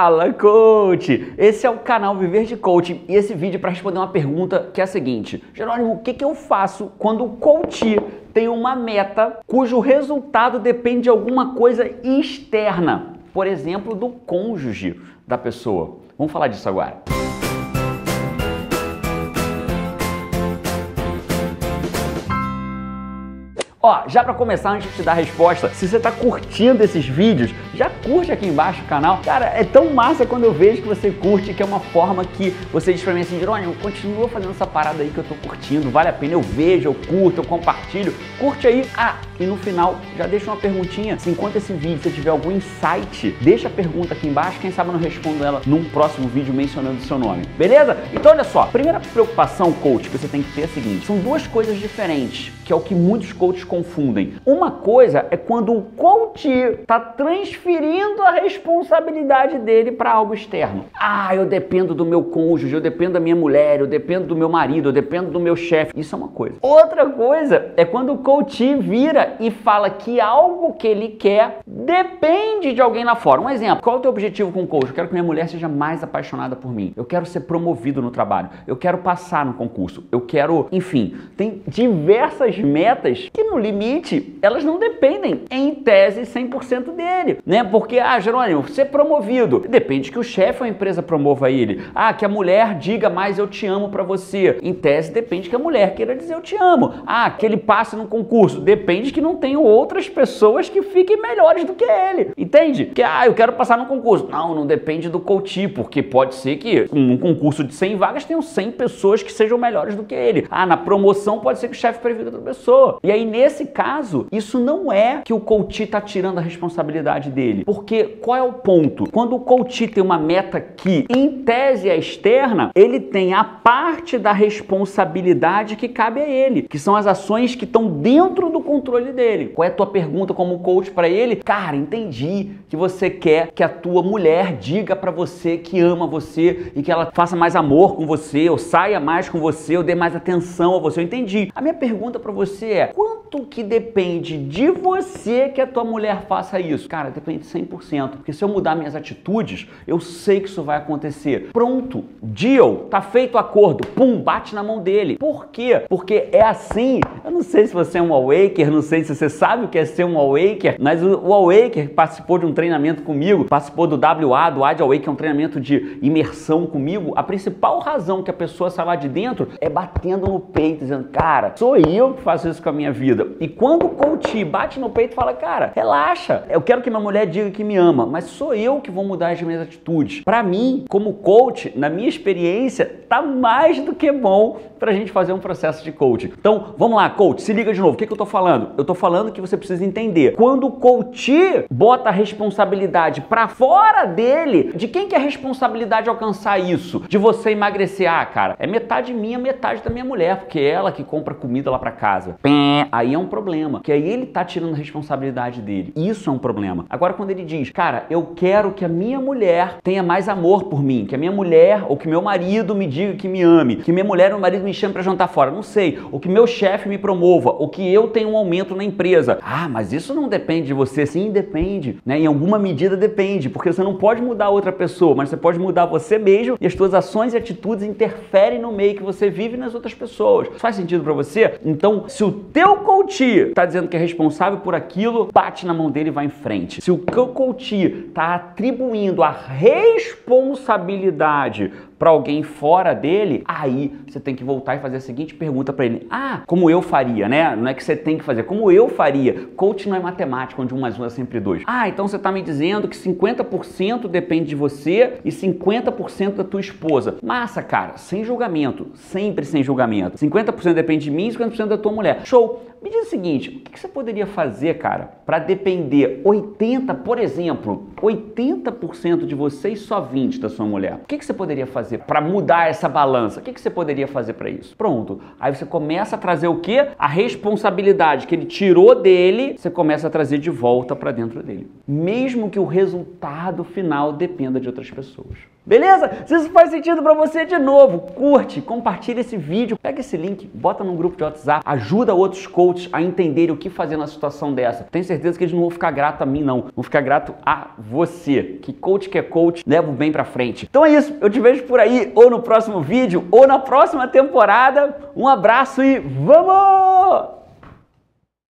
Fala, coach! Esse é o canal Viver de Coaching e esse vídeo é para responder uma pergunta que é a seguinte: Jerônimo, o que eu faço quando o coach tem uma meta cujo resultado depende de alguma coisa externa? Por exemplo, do cônjuge da pessoa. Vamos falar disso agora. Ó, já para começar, antes de te dar a resposta, se você tá curtindo esses vídeos, já curte aqui embaixo o canal. Cara, é tão massa quando eu vejo que você curte, que é uma forma que você diz pra mim assim: Jerônimo, continua fazendo essa parada aí que eu tô curtindo, vale a pena, eu vejo, eu curto, eu compartilho, curte aí. Ah, e no final, já deixa uma perguntinha. Se enquanto esse vídeo você tiver algum insight, deixa a pergunta aqui embaixo, quem sabe eu não respondo ela num próximo vídeo mencionando o seu nome, beleza? Então olha só, primeira preocupação, coach, que você tem que ter é a seguinte: são duas coisas diferentes, que é o que muitos coaches confundem. Uma coisa é quando o coach está transferindo a responsabilidade dele para algo externo. Ah, eu dependo do meu cônjuge, eu dependo da minha mulher, eu dependo do meu marido, eu dependo do meu chefe. Isso é uma coisa. Outra coisa é quando o coach vira e fala que algo que ele quer depende de alguém lá fora. Um exemplo: qual é o teu objetivo com o coach? Eu quero que minha mulher seja mais apaixonada por mim. Eu quero ser promovido no trabalho. Eu quero passar no concurso. Eu quero... Enfim, tem diversas metas que não limite, elas não dependem em tese 100% dele, né? Porque, Jerônimo, ser promovido depende que o chefe ou a empresa promova ele. Ah, que a mulher diga mais eu te amo pra você. Em tese depende que a mulher queira dizer eu te amo. Ah, que ele passe no concurso. Depende que não tenham outras pessoas que fiquem melhores do que ele. Entende? Que, eu quero passar no concurso. Não, não depende do coach, porque pode ser que num concurso de 100 vagas tenham 100 pessoas que sejam melhores do que ele. Ah, na promoção pode ser que o chefe preveja outra pessoa. E aí, nesse caso, isso não é que o coach está tirando a responsabilidade dele. Porque qual é o ponto? Quando o coach tem uma meta que, em tese, é externa, ele tem a parte da responsabilidade que cabe a ele, que são as ações que estão dentro do controle dele. Qual é a tua pergunta como coach para ele? Cara, entendi que você quer que a tua mulher diga para você que ama você e que ela faça mais amor com você, ou saia mais com você, ou dê mais atenção a você. Eu entendi. A minha pergunta para você é: quanto que depende de você que a tua mulher faça isso? Cara, depende 100%, porque se eu mudar minhas atitudes, eu sei que isso vai acontecer. Pronto, deal, tá feito o acordo, pum, bate na mão dele. Por quê? Porque é assim. Eu não sei se você é um Awaker, não sei se você sabe o que é ser um Awaker, mas o Awaker participou de um treinamento comigo, participou do WA, do WA de Awaker, é um treinamento de imersão comigo. A principal razão que a pessoa sai lá de dentro é batendo no peito, dizendo: cara, sou eu que faço isso com a minha vida. E quando o coach bate no peito e fala: cara, relaxa, eu quero que minha mulher diga que me ama, mas sou eu que vou mudar as minhas atitudes. Pra mim, como coach, na minha experiência, tá mais do que bom pra gente fazer um processo de coaching. Então, vamos lá, coach, se liga de novo. O que que eu tô falando? Eu tô falando que você precisa entender: quando o coach bota a responsabilidade pra fora dele, de quem que é a responsabilidade de alcançar isso? De você emagrecer. Ah, cara, é metade minha, metade da minha mulher, porque é ela que compra comida lá pra casa. Aí é um problema, que aí ele tá tirando a responsabilidade dele. Isso é um problema. Agora, quando ele diz: cara, eu quero que a minha mulher tenha mais amor por mim, que a minha mulher ou que meu marido me diga que me ame, que minha mulher ou meu marido me chame pra jantar fora, não sei, ou que meu chefe me promova, ou que eu tenha um aumento na empresa. Ah, mas isso não depende de você. Sim, depende, né? Em alguma medida depende, porque você não pode mudar outra pessoa, mas você pode mudar você mesmo, e as suas ações e atitudes interferem no meio que você vive e nas outras pessoas. Faz sentido pra você? Então, se o teu coach tá dizendo que é responsável por aquilo, bate na mão dele e vai em frente. Se o coach tá atribuindo a responsabilidade para alguém fora dele, aí você tem que voltar e fazer a seguinte pergunta para ele: ah, como eu faria, né? Não é que você tem que fazer, como eu faria. Coach não é matemática, onde 1 + 1 é sempre 2. Ah, então você tá me dizendo que 50% depende de você e 50% da tua esposa. Massa, cara, sem julgamento, sempre sem julgamento. 50% depende de mim e 50% da tua mulher. Show! Me diz o seguinte: o que você poderia fazer, cara, para depender 80%, por exemplo, 80% de você e só 20% da sua mulher? O que você poderia fazer para mudar essa balança? O que você poderia fazer para isso? Pronto. Aí você começa a trazer o quê? A responsabilidade que ele tirou dele, você começa a trazer de volta para dentro dele. Mesmo que o resultado final dependa de outras pessoas. Beleza? Se isso faz sentido para você, de novo, curte, compartilha esse vídeo, pega esse link, bota num grupo de WhatsApp, ajuda outros coaches a entenderem o que fazer na situação dessa. Tenho certeza que eles não vão ficar grato a mim, não. Vão ficar grato a você. Que é coach, leva o bem pra frente. Então é isso, eu te vejo por aí, ou no próximo vídeo, ou na próxima temporada. Um abraço e vamos!